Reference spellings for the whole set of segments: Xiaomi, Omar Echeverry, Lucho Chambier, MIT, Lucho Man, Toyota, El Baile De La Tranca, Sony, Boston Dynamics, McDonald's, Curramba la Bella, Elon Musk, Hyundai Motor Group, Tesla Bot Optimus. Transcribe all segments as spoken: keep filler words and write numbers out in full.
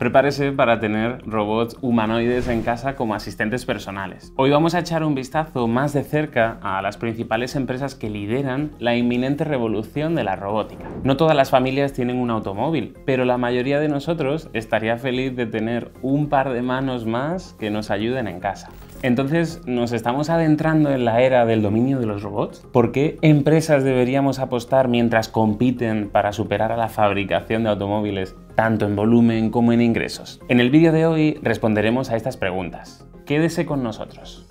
Prepárese para tener robots humanoides en casa como asistentes personales. Hoy vamos a echar un vistazo más de cerca a las principales empresas que lideran la inminente revolución de la robótica. No todas las familias tienen un automóvil, pero la mayoría de nosotros estaría feliz de tener un par de manos más que nos ayuden en casa. Entonces, ¿nos estamos adentrando en la era del dominio de los robots? ¿Por qué empresas deberíamos apostar mientras compiten para superar a la fabricación de automóviles, tanto en volumen como en ingresos? En el vídeo de hoy responderemos a estas preguntas. Quédese con nosotros.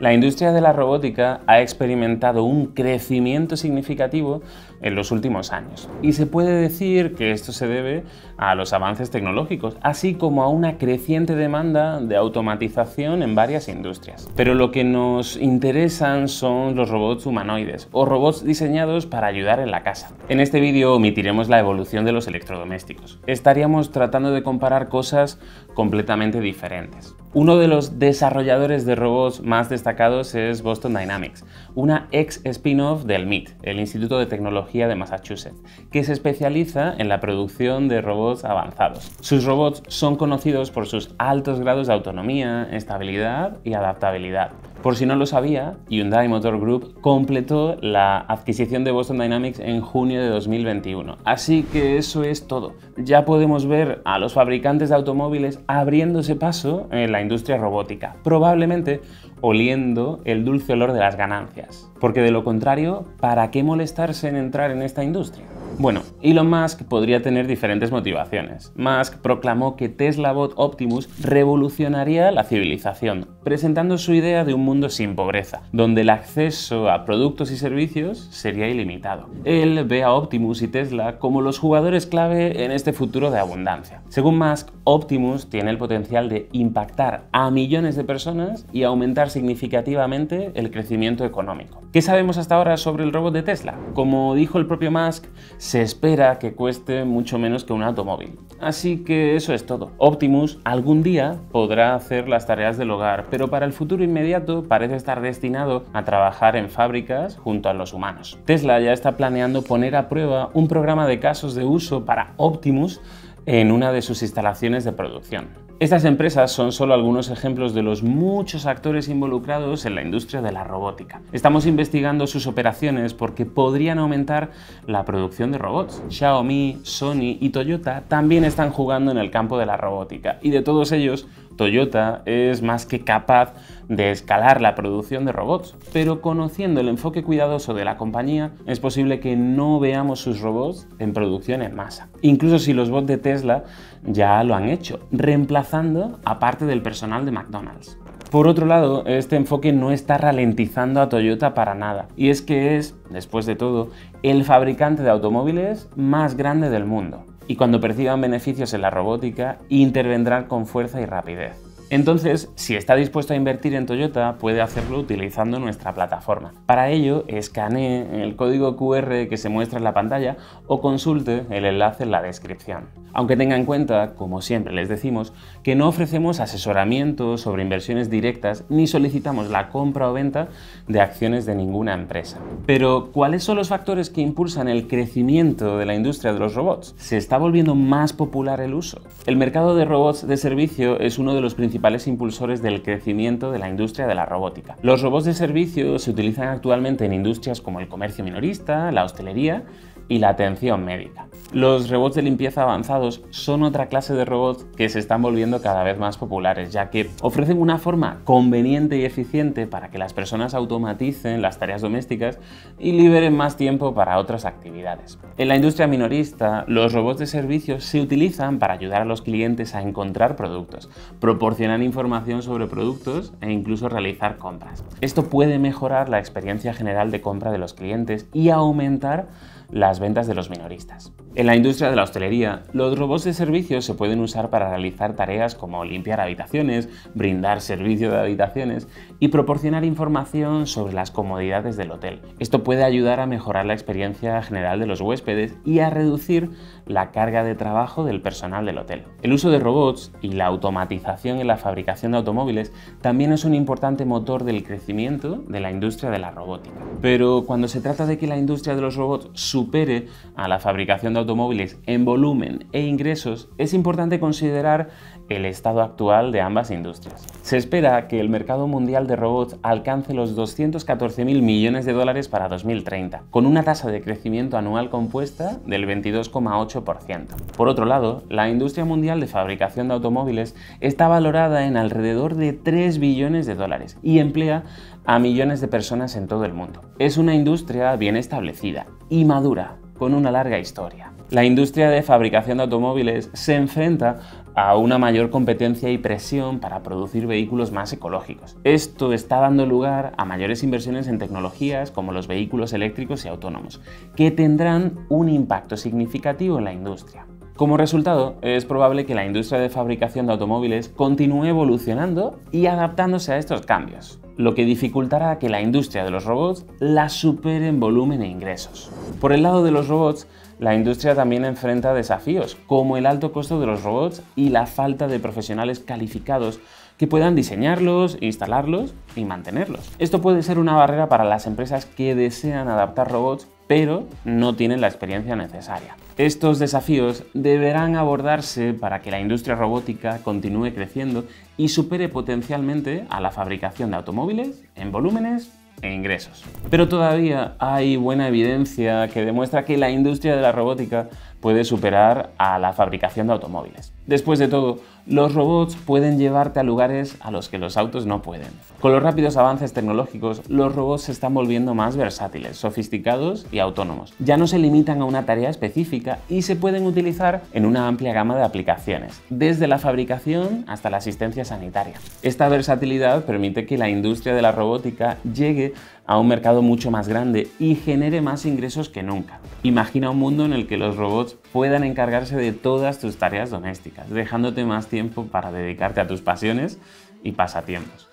La industria de la robótica ha experimentado un crecimiento significativo en los últimos años y se puede decir que esto se debe a los avances tecnológicos, así como a una creciente demanda de automatización en varias industrias. Pero lo que nos interesan son los robots humanoides o robots diseñados para ayudar en la casa. En este vídeo omitiremos la evolución de los electrodomésticos. Estaríamos tratando de comparar cosas completamente diferentes. Uno de los desarrolladores de robots más destacados es Boston Dynamics, una ex spin-off del M I T, el Instituto de Tecnología de Massachusetts, que se especializa en la producción de robots avanzados. Sus robots son conocidos por sus altos grados de autonomía, estabilidad y adaptabilidad. Por si no lo sabía, Hyundai Motor Group completó la adquisición de Boston Dynamics en junio de dos mil veintiuno. Así que eso es todo. Ya podemos ver a los fabricantes de automóviles abriéndose paso en la industria robótica, probablemente oliendo el dulce olor de las ganancias. Porque de lo contrario, ¿para qué molestarse en entrar en esta industria? Bueno, Elon Musk podría tener diferentes motivaciones. Musk proclamó que Tesla Bot Optimus revolucionaría la civilización, presentando su idea de un mundo sin pobreza, donde el acceso a productos y servicios sería ilimitado. Él ve a Optimus y Tesla como los jugadores clave en este futuro de abundancia. Según Musk, Optimus tiene el potencial de impactar a millones de personas y aumentar significativamente el crecimiento económico. ¿Qué sabemos hasta ahora sobre el robot de Tesla? Como dijo el propio Musk, se espera que cueste mucho menos que un automóvil. Así que eso es todo. Optimus algún día podrá hacer las tareas del hogar, pero para el futuro inmediato parece estar destinado a trabajar en fábricas junto a los humanos. Tesla ya está planeando poner a prueba un programa de casos de uso para Optimus en una de sus instalaciones de producción. Estas empresas son solo algunos ejemplos de los muchos actores involucrados en la industria de la robótica. Estamos investigando sus operaciones porque podrían aumentar la producción de robots. Xiaomi, Sony y Toyota también están jugando en el campo de la robótica y de todos ellos, Toyota es más que capaz de escalar la producción de robots, pero conociendo el enfoque cuidadoso de la compañía, es posible que no veamos sus robots en producción en masa. Incluso si los bots de Tesla ya lo han hecho, reemplazando a parte del personal de McDonald's. Por otro lado, este enfoque no está ralentizando a Toyota para nada, y es que es, después de todo, el fabricante de automóviles más grande del mundo. Y cuando perciban beneficios en la robótica, intervendrán con fuerza y rapidez. Entonces, si está dispuesto a invertir en Toyota, puede hacerlo utilizando nuestra plataforma. Para ello, escanee el código Q R que se muestra en la pantalla o consulte el enlace en la descripción. Aunque tenga en cuenta, como siempre les decimos, que no ofrecemos asesoramiento sobre inversiones directas ni solicitamos la compra o venta de acciones de ninguna empresa. Pero, ¿cuáles son los factores que impulsan el crecimiento de la industria de los robots? ¿Se está volviendo más popular el uso? El mercado de robots de servicio es uno de los principales principales impulsores del crecimiento de la industria de la robótica. Los robots de servicio se utilizan actualmente en industrias como el comercio minorista, la hostelería y la atención médica. Los robots de limpieza avanzados son otra clase de robots que se están volviendo cada vez más populares, ya que ofrecen una forma conveniente y eficiente para que las personas automaticen las tareas domésticas y liberen más tiempo para otras actividades. En la industria minorista, los robots de servicio se utilizan para ayudar a los clientes a encontrar productos, proporcionar información sobre productos e incluso realizar compras. Esto puede mejorar la experiencia general de compra de los clientes y aumentar las ventas de los minoristas. En la industria de la hostelería, los robots de servicio se pueden usar para realizar tareas como limpiar habitaciones, brindar servicio de habitaciones y proporcionar información sobre las comodidades del hotel. Esto puede ayudar a mejorar la experiencia general de los huéspedes y a reducir la carga de trabajo del personal del hotel. El uso de robots y la automatización en la fabricación de automóviles también es un importante motor del crecimiento de la industria de la robótica. Pero cuando se trata de que la industria de los robots supere a la fabricación de automóviles en volumen e ingresos, es importante considerar el estado actual de ambas industrias. Se espera que el mercado mundial de robots alcance los doscientos catorce mil millones de dólares para dos mil treinta, con una tasa de crecimiento anual compuesta del veintidós coma ocho por ciento. Por otro lado, la industria mundial de fabricación de automóviles está valorada en alrededor de tres billones de dólares y emplea a millones de personas en todo el mundo. Es una industria bien establecida y madura, con una larga historia. La industria de fabricación de automóviles se enfrenta a una mayor competencia y presión para producir vehículos más ecológicos. Esto está dando lugar a mayores inversiones en tecnologías como los vehículos eléctricos y autónomos, que tendrán un impacto significativo en la industria. Como resultado, es probable que la industria de fabricación de automóviles continúe evolucionando y adaptándose a estos cambios, lo que dificultará que la industria de los robots la supere en volumen e ingresos. Por el lado de los robots, la industria también enfrenta desafíos, como el alto costo de los robots y la falta de profesionales calificados que puedan diseñarlos, instalarlos y mantenerlos. Esto puede ser una barrera para las empresas que desean adaptar robots, pero no tienen la experiencia necesaria. Estos desafíos deberán abordarse para que la industria robótica continúe creciendo y supere potencialmente a la fabricación de automóviles en volúmenes e ingresos. Pero todavía hay buena evidencia que demuestra que la industria de la robótica puede superar a la fabricación de automóviles. Después de todo, los robots pueden llevarte a lugares a los que los autos no pueden. Con los rápidos avances tecnológicos, los robots se están volviendo más versátiles, sofisticados y autónomos. Ya no se limitan a una tarea específica y se pueden utilizar en una amplia gama de aplicaciones, desde la fabricación hasta la asistencia sanitaria. Esta versatilidad permite que la industria de la robótica llegue a un mercado mucho más grande y genere más ingresos que nunca. Imagina un mundo en el que los robots puedan encargarse de todas tus tareas domésticas, dejándote más tiempo para dedicarte a tus pasiones y pasatiempos.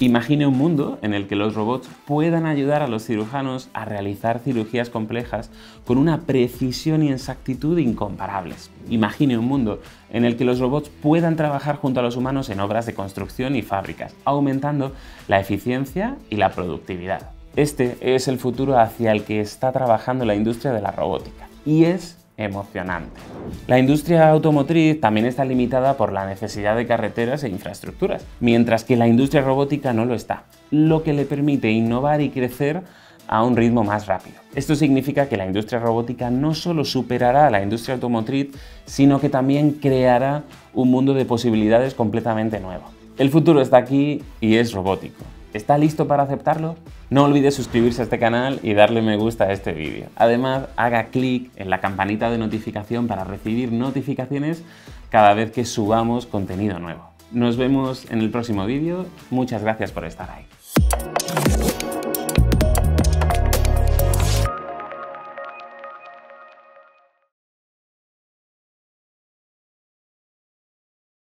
Imagina un mundo en el que los robots puedan ayudar a los cirujanos a realizar cirugías complejas con una precisión y exactitud incomparables. Imagine un mundo en el que los robots puedan trabajar junto a los humanos en obras de construcción y fábricas, aumentando la eficiencia y la productividad. Este es el futuro hacia el que está trabajando la industria de la robótica y es emocionante. La industria automotriz también está limitada por la necesidad de carreteras e infraestructuras, mientras que la industria robótica no lo está, lo que le permite innovar y crecer a un ritmo más rápido. Esto significa que la industria robótica no solo superará a la industria automotriz, sino que también creará un mundo de posibilidades completamente nuevo. El futuro está aquí y es robótico. ¿Está listo para aceptarlo? No olvides suscribirse a este canal y darle me gusta a este vídeo. Además, haga clic en la campanita de notificación para recibir notificaciones cada vez que subamos contenido nuevo. Nos vemos en el próximo vídeo. Muchas gracias por estar ahí.